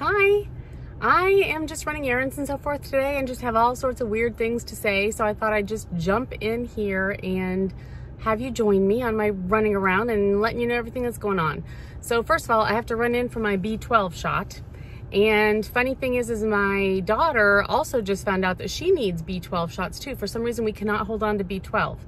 Hi, I am just running errands and so forth today and just have all sorts of weird things to say, so I thought I'd just jump in here and have you join me on my running around and letting you know everything that's going on. So first of all, I have to run in for my B12 shot. And funny thing is my daughter also just found out that she needs B12 shots too. For some reason, we cannot hold on to B12.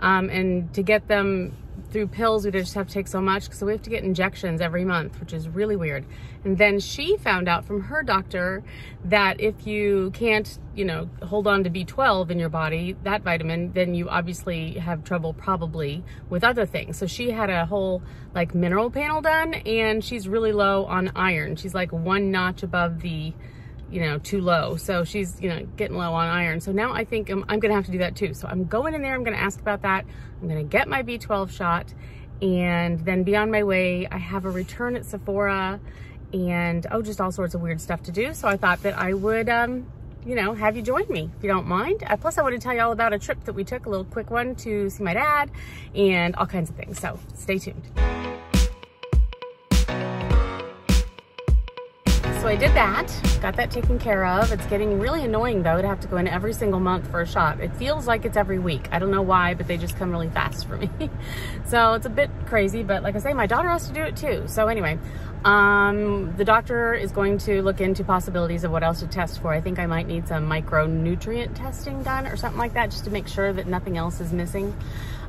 And to get them through pills, we just have to take so much. So we have to get injections every month, which is really weird. And then she found out from her doctor that if you can't, you know, hold on to B12 in your body, that vitamin, then you obviously have trouble probably with other things. So she had a whole like mineral panel done and she's really low on iron. She's like one notch above the, you know, too low. So she's, you know, getting low on iron. So now I think I'm gonna have to do that too. So I'm going in there, I'm gonna ask about that. I'm gonna get my B12 shot and then be on my way. I have a return at Sephora and oh, just all sorts of weird stuff to do. So I thought that I would, you know, have you join me if you don't mind. Plus I want to tell you all about a trip that we took, a little quick one to see my dad and all kinds of things. So stay tuned. So I did that, got that taken care of. It's getting really annoying though to have to go in every single month for a shot. It feels like it's every week. I don't know why, but they just come really fast for me. So it's a bit crazy, but like I say, my daughter has to do it too. So anyway, the doctor is going to look into possibilities of what else to test for. I think I might need some micronutrient testing done or something like that just to make sure that nothing else is missing.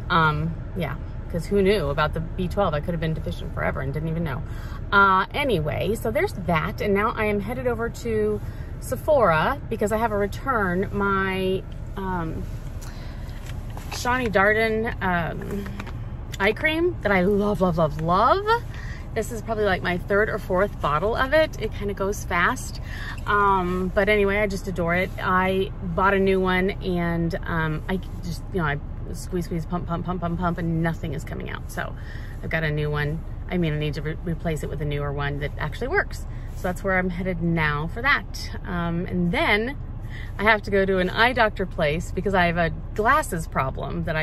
Yeah. Because who knew about the B12? I could have been deficient forever and didn't even know. Anyway, so there's that. And now I am headed over to Sephora because I have a return. My Shani Darden eye cream that I love, love, love, love. This is probably like my third or fourth bottle of it. It kind of goes fast. But anyway, I just adore it. I bought a new one and I just, you know, I squeeze, squeeze, pump, pump, pump, pump, pump, and nothing is coming out. So I've got a new one. I mean, I need to replace it with a newer one that actually works. So that's where I'm headed now for that. And then I have to go to an eye doctor place because I have a glasses problem that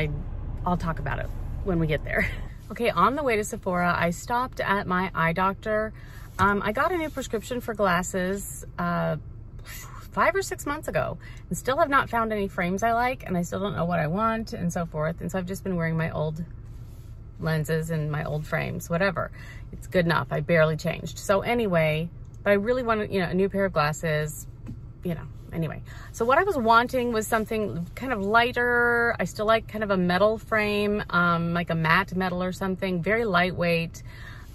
I'll talk about it when we get there. Okay, on the way to Sephora, I stopped at my eye doctor. I got a new prescription for glasses 5 or 6 months ago and still have not found any frames I like, and I still don't know what I want and so forth. And so I've just been wearing my old lenses and my old frames, whatever. It's good enough. I barely changed. So anyway, but I really wanted, you know, a new pair of glasses, you know, anyway. So what I was wanting was something kind of lighter. I still like kind of a metal frame, like a matte metal or something, very lightweight.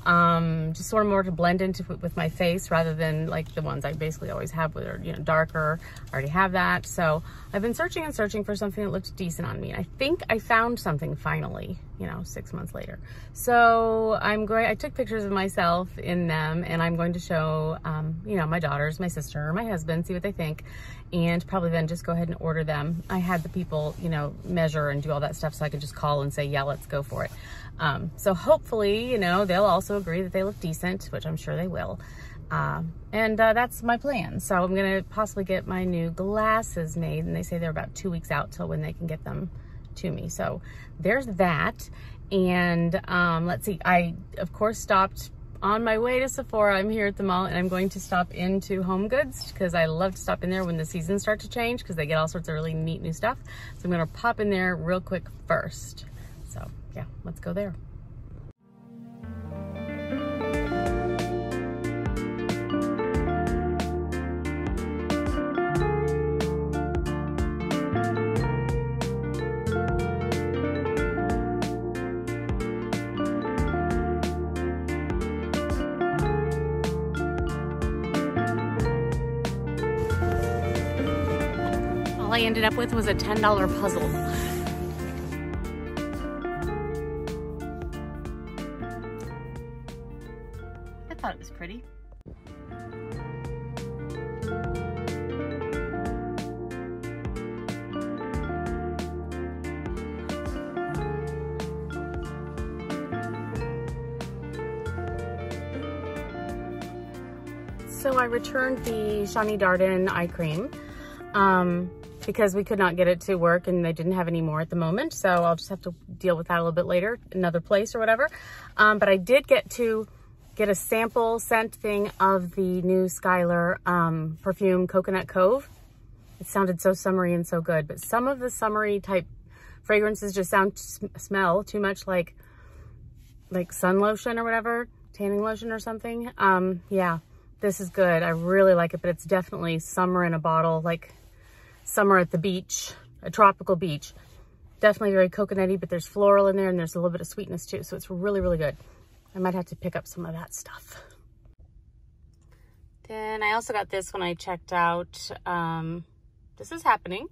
Just sort of more to blend into with my face rather than like the ones I basically always have with are, you know, darker. I already have that. So I've been searching and searching for something that looked decent on me. I think I found something finally, you know, 6 months later. So I'm going, I took pictures of myself in them and I'm going to show, you know, my daughters, my sister, my husband, see what they think, and probably then just go ahead and order them. I had the people, you know, measure and do all that stuff so I could just call and say, yeah, let's go for it. So hopefully, you know, they'll also agree that they look decent, which I'm sure they will. And that's my plan. So I'm going to possibly get my new glasses made, and they say they're about 2 weeks out till when they can get them to me. So there's that. And, let's see, I of course stopped on my way to Sephora. I'm here at the mall and I'm going to stop into Home Goods because I love to stop in there when the seasons start to change because they get all sorts of really neat new stuff. So I'm going to pop in there real quick first. So yeah, let's go there. All I ended up with was a $10 puzzle. It was pretty. So I returned the Shani Darden eye cream because we could not get it to work and they didn't have any more at the moment. So I'll just have to deal with that a little bit later, another place or whatever. But I did get to get a sample scent thing of the new Skylar perfume, Coconut Cove. It sounded so summery and so good, but some of the summery type fragrances just smell too much like sun lotion or whatever, tanning lotion or something. Yeah, this is good. I really like it, but it's definitely summer in a bottle, like summer at the beach, a tropical beach. Definitely very coconutty, but there's floral in there and there's a little bit of sweetness too. So it's really, really good. I might have to pick up some of that stuff. Then I also got this when I checked out. This is happening.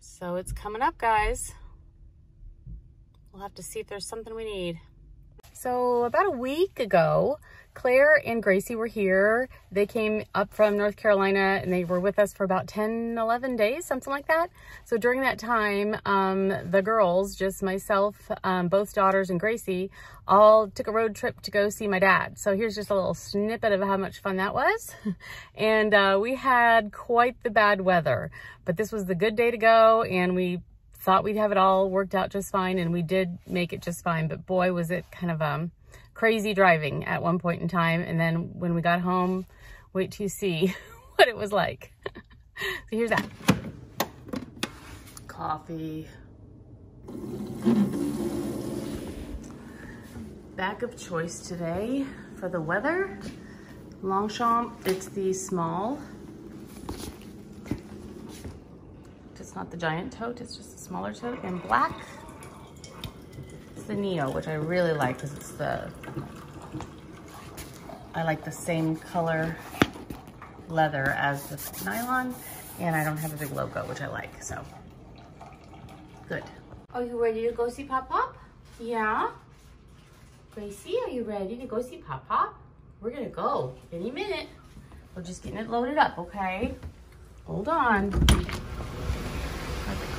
So it's coming up, guys. We'll have to see if there's something we need. So about a week ago, Claire and Gracie were here. They came up from North Carolina and they were with us for about 10, 11 days, something like that. So during that time, the girls, just myself, both daughters and Gracie, all took a road trip to go see my dad. So here's just a little snippet of how much fun that was. And we had quite the bad weather, but this was the good day to go, and we thought we'd have it all worked out just fine, and we did make it just fine, but boy, was it kind of crazy driving at one point in time. And then when we got home, wait till you see what it was like. So here's that. Coffee. Bag of choice today for the weather. Longchamp, it's the small. It's not the giant tote, it's just a smaller tote. And black, it's the Neo, which I really like because it's the, I like the same color leather as the nylon, and I don't have a big logo, which I like, so good. Are you ready to go see Pop Pop? Yeah. Gracie, are you ready to go see Pop Pop? We're gonna go any minute. We're just getting it loaded up, okay? Hold on.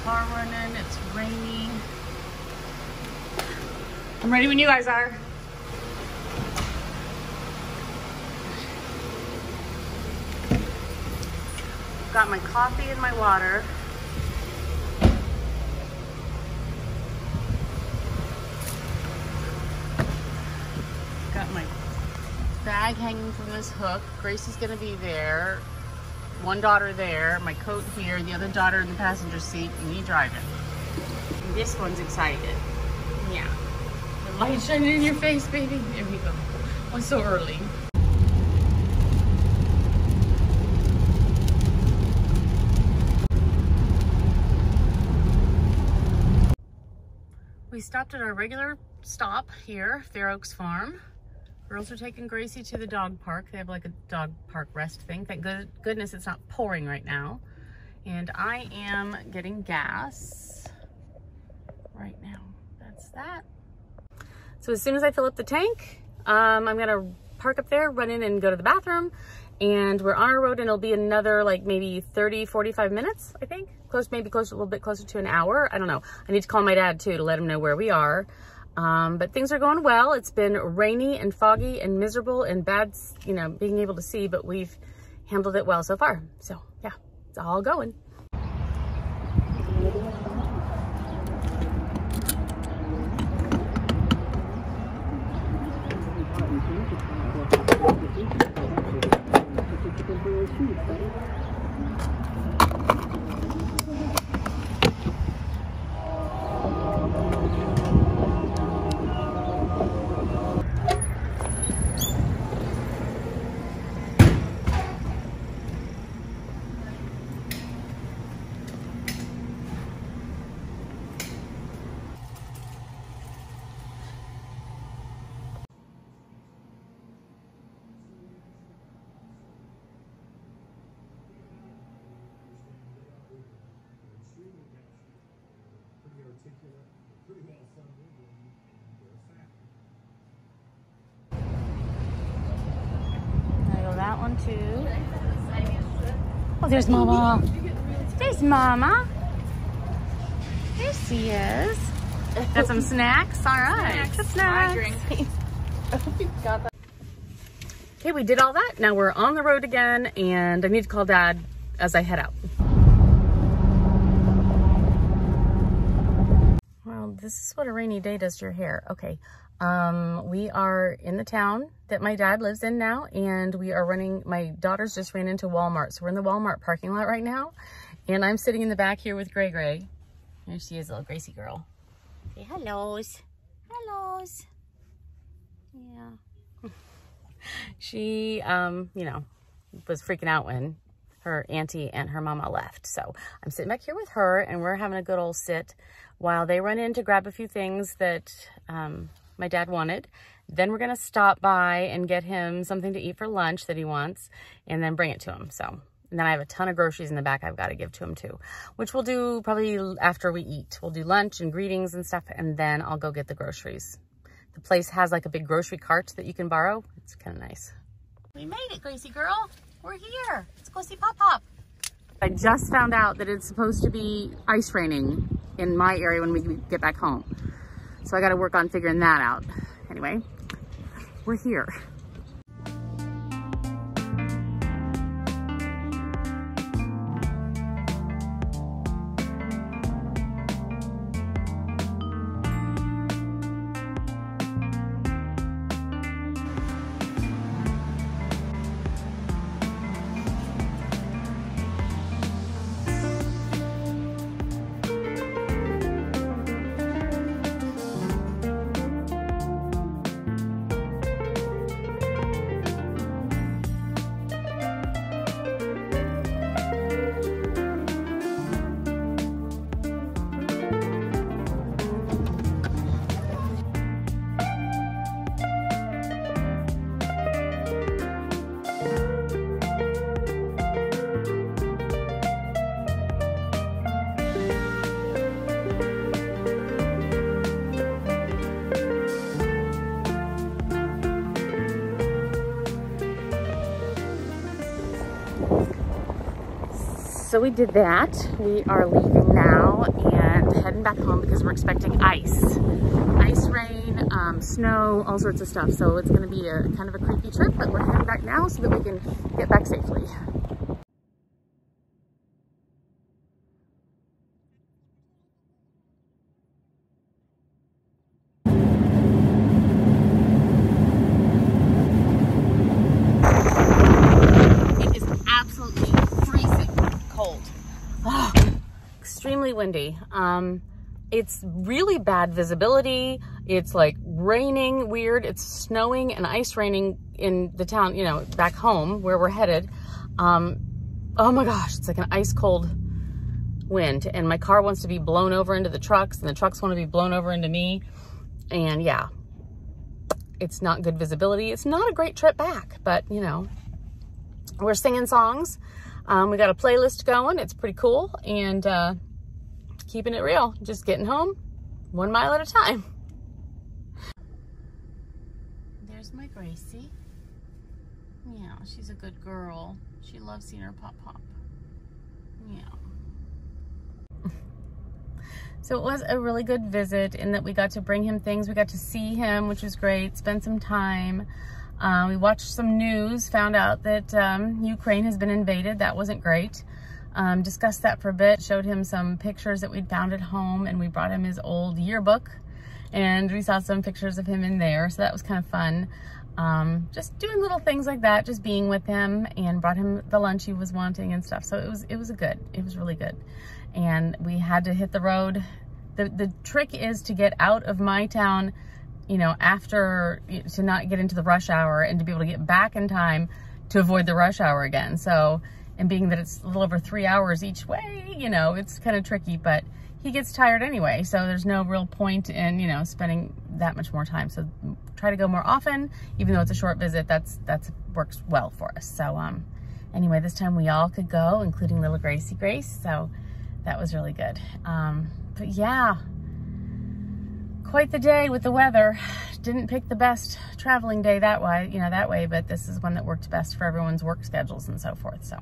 Car running, it's raining. I'm ready when you guys are. Got my coffee and my water. Got my bag hanging from this hook. Gracie's gonna be there. One daughter there, my coat here, the other daughter in the passenger seat, and me driving. And this one's excited. Yeah. The light shining in your face, baby. There we go. Oh, so early. We stopped at our regular stop here, Fair Oaks Farm. Girls are taking Gracie to the dog park. They have like a dog park rest thing. Thank goodness it's not pouring right now. And I am getting gas right now. That's that. So as soon as I fill up the tank, I'm gonna park up there, run in and go to the bathroom. And we're on our road, and it'll be another like maybe 30, 45 minutes, I think. Maybe a little bit closer to an hour. I don't know. I need to call my dad too to let him know where we are. But things are going well. It's been rainy and foggy and miserable and bad, you know, being able to see, but we've handled it well so far. So yeah, it's all going. Too. Oh, there's Mama. There's Mama. There she is. Got some snacks. All right. Snacks. Okay, we did all that. Now we're on the road again, and I need to call Dad as I head out. Well, This is what a rainy day does to your hair. Okay. We are in the town that my dad lives in now, and we are running, my daughters just ran into Walmart. So we're in the Walmart parking lot right now, and I'm sitting in the back here with Gray Gray. There she is, little Gracie girl. Say hellos. Hellos. Yeah. She, you know, was freaking out when her auntie and her mama left. So I'm sitting back here with her, and we're having a good old sit while they run in to grab a few things that, my dad wanted. Then we're going to stop by and get him something to eat for lunch that he wants, and then bring it to him. So, and then I have a ton of groceries in the back I've got to give to him too, which we'll do probably after we eat. We'll do lunch and greetings and stuff, and then I'll go get the groceries. The place has like a big grocery cart that you can borrow. It's kind of nice. We made it, Gracie girl. We're here. Let's go see Pop Pop. I just found out that it's supposed to be ice raining in my area when we get back home. So I got to work on figuring that out. Anyway, we're here. So we did that. We are leaving now and heading back home because we're expecting ice, rain, snow, all sorts of stuff. So it's going to be a kind of a creepy trip, but we're heading back now so that we can get back safely. Windy. It's really bad visibility. It's like raining weird. It's snowing and ice raining in the town, you know, back home where we're headed. Oh my gosh, it's like an ice cold wind, and my car wants to be blown over into the trucks, and the trucks want to be blown over into me. And yeah, it's not good visibility. It's not a great trip back, but you know, we're singing songs. We got a playlist going. It's pretty cool. And, keeping it real, just getting home 1 mile at a time. There's my Gracie. Yeah, she's a good girl. She loves seeing her pop-pop. Yeah. So it was a really good visit in that we got to bring him things. We got to see him, which was great, spend some time. We watched some news, found out that Ukraine has been invaded. That wasn't great. Discussed that for a bit, showed him some pictures that we'd found at home, and we brought him his old yearbook, and we saw some pictures of him in there, so that was kind of fun. Just doing little things like that, just being with him, and brought him the lunch he was wanting and stuff. So it was really good. And we had to hit the road. The trick is to get out of my town, you know, after, to not get into the rush hour, and to be able to get back in time to avoid the rush hour again. So, and being that it's a little over 3 hours each way, you know, it's kind of tricky, but he gets tired anyway. So there's no real point in, you know, spending that much more time. So try to go more often, even though it's a short visit, that's works well for us. So, anyway, this time we all could go, including little Gracie Grace. So that was really good. But yeah, quite the day with the weather. Didn't pick the best traveling day that way, you know, but this is one that worked best for everyone's work schedules and so forth. So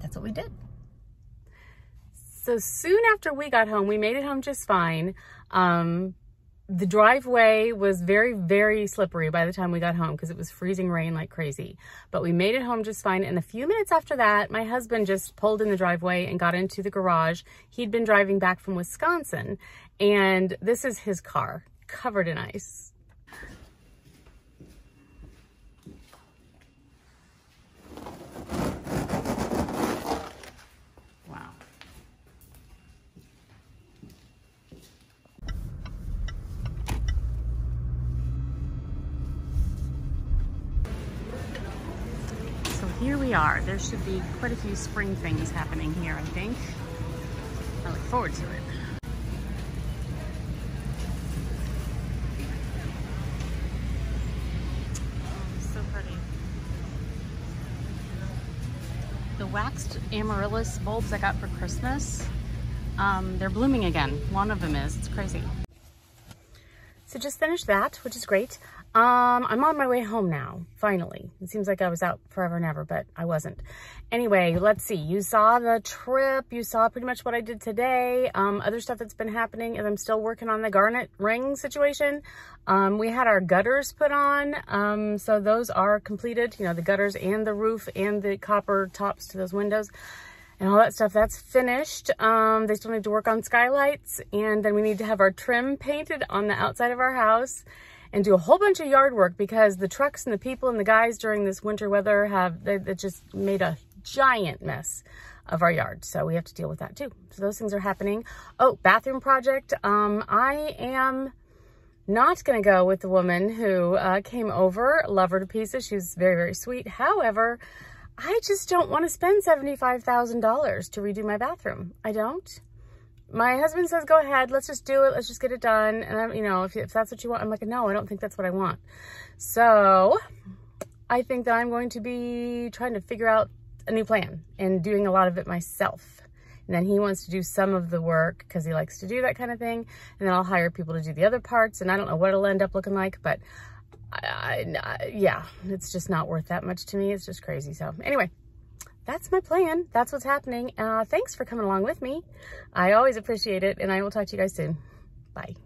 that's what we did. So soon after we got home, we made it home just fine. The driveway was very, very slippery by the time we got home because it was freezing rain like crazy. But we made it home just fine. And a few minutes after that, my husband just pulled in the driveway and got into the garage. He'd been driving back from Wisconsin. And this is his car, covered in ice. Here we are. There should be quite a few spring things happening here, I think. I look forward to it. So pretty. The waxed amaryllis bulbs I got for Christmas, they're blooming again. One of them is. It's crazy. So just finished that, which is great. I'm on my way home now, finally. It seems like I was out forever and ever, but I wasn't. Anyway, let's see. You saw the trip. You saw pretty much what I did today. Other stuff that's been happening is I'm still working on the garnet ring situation. We had our gutters put on. So those are completed, you know, the gutters and the roof and the copper tops to those windows and all that stuff. That's finished. They still need to work on skylights, and then we need to have our trim painted on the outside of our house and do a whole bunch of yard work because the trucks and the people and the guys during this winter weather have, they just made a giant mess of our yard. So we have to deal with that too. So those things are happening. Oh, bathroom project. I am not gonna go with the woman who came over. Love her to pieces. She was very, very sweet. However, I just don't want to spend $75,000 to redo my bathroom. I don't. My husband says, go ahead, let's just do it. Let's just get it done. And I'm, you know, if that's what you want, I'm like, no, I don't think that's what I want. So I think that I'm going to be trying to figure out a new plan and doing a lot of it myself. And then he wants to do some of the work because he likes to do that kind of thing. And then I'll hire people to do the other parts, and I don't know what it'll end up looking like, but yeah, it's just not worth that much to me. It's just crazy. So anyway, that's my plan. That's what's happening. Thanks for coming along with me. I always appreciate it, and I will talk to you guys soon. Bye.